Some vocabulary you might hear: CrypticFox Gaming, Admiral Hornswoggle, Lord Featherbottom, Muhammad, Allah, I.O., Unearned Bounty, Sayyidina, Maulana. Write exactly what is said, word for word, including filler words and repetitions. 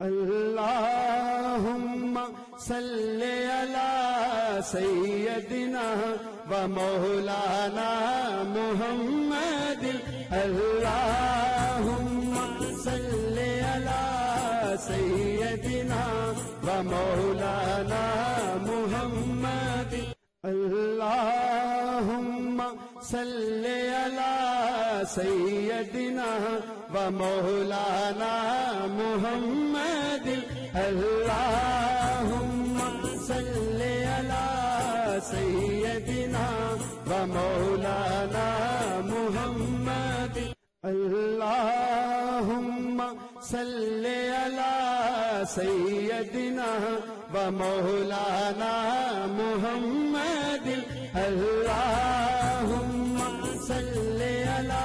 Allahumma salli ala Sayyidina wa Maulana Muhammadin. Allahumma salli ala Sayyidina wa Maulana Muhammadin. Allahumma salli ala Sayyidina wa Maulana Muhammadin. Allahumma salli ala Sayyidina wa Maulana Muhammadin. Allahumma salli ala Sayyidina wa Maulana Muhammadin. Allahumma salli ala